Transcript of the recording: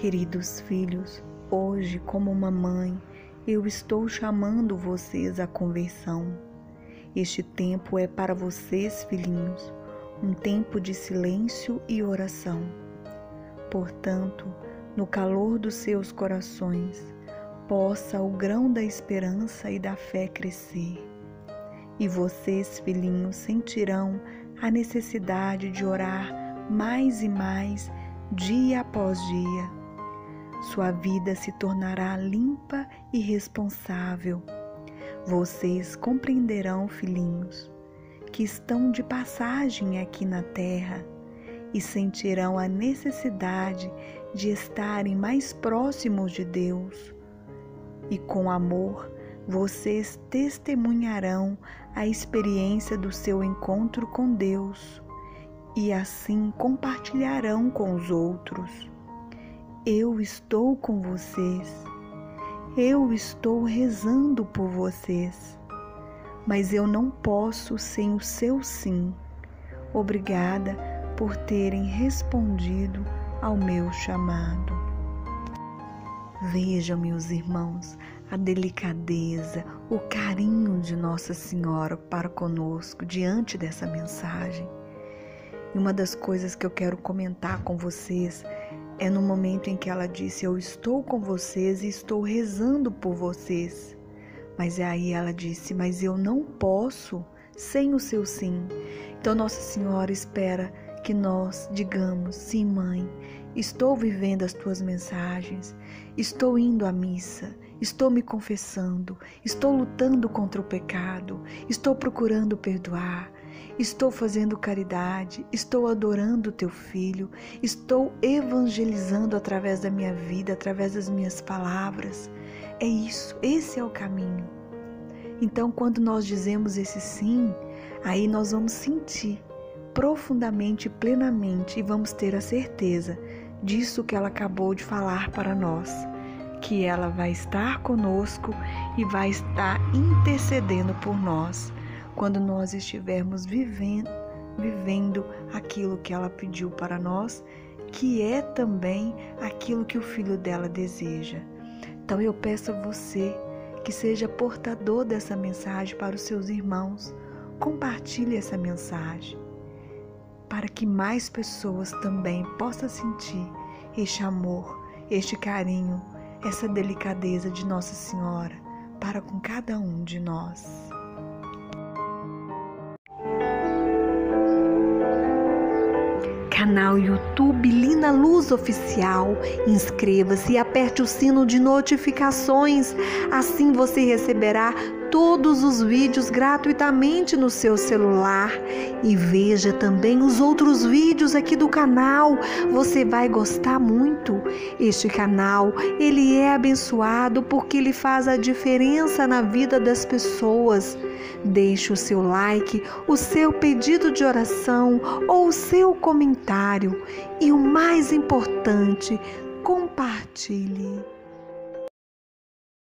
Queridos filhos, hoje, como uma mãe, eu estou chamando vocês à conversão. Este tempo é para vocês, filhinhos, um tempo de silêncio e oração. Portanto, no calor dos seus corações, possa o grão da esperança e da fé crescer. E vocês, filhinhos, sentirão a necessidade de orar mais e mais, dia após dia. Sua vida se tornará limpa e responsável. Vocês compreenderão, filhinhos, que estão de passagem aqui na terra e sentirão a necessidade de estarem mais próximos de Deus. E com amor, vocês testemunharão a experiência do seu encontro com Deus e assim compartilharão com os outros. Eu estou com vocês, eu estou rezando por vocês, mas eu não posso sem o seu sim. Obrigada por terem respondido ao meu chamado. Vejam, meus irmãos, a delicadeza, o carinho de Nossa Senhora para conosco diante dessa mensagem. E uma das coisas que eu quero comentar com vocês é no momento em que ela disse: eu estou com vocês e estou rezando por vocês. Mas aí ela disse: mas eu não posso sem o seu sim. Então Nossa Senhora espera que nós digamos: sim, mãe, estou vivendo as tuas mensagens, estou indo à missa, estou me confessando, estou lutando contra o pecado, estou procurando perdoar, estou fazendo caridade, estou adorando o teu filho, estou evangelizando através da minha vida, através das minhas palavras. É isso, esse é o caminho. Então, quando nós dizemos esse sim, aí nós vamos sentir profundamente, plenamente, e vamos ter a certeza disso que ela acabou de falar para nós, que ela vai estar conosco e vai estar intercedendo por nós, quando nós estivermos vivendo aquilo que ela pediu para nós, que é também aquilo que o filho dela deseja. Então eu peço a você que seja portador dessa mensagem para os seus irmãos. Compartilhe essa mensagem para que mais pessoas também possam sentir este amor, este carinho, essa delicadeza de Nossa Senhora para com cada um de nós. Canal YouTube Lina Luz Oficial. Inscreva-se e aperte o sino de notificações. Assim você receberá todos os vídeos gratuitamente no seu celular. E veja também os outros vídeos aqui do canal. Você vai gostar muito. Este canal, ele é abençoado porque ele faz a diferença na vida das pessoas. Deixe o seu like, o seu pedido de oração ou o seu comentário. E o mais importante, compartilhe.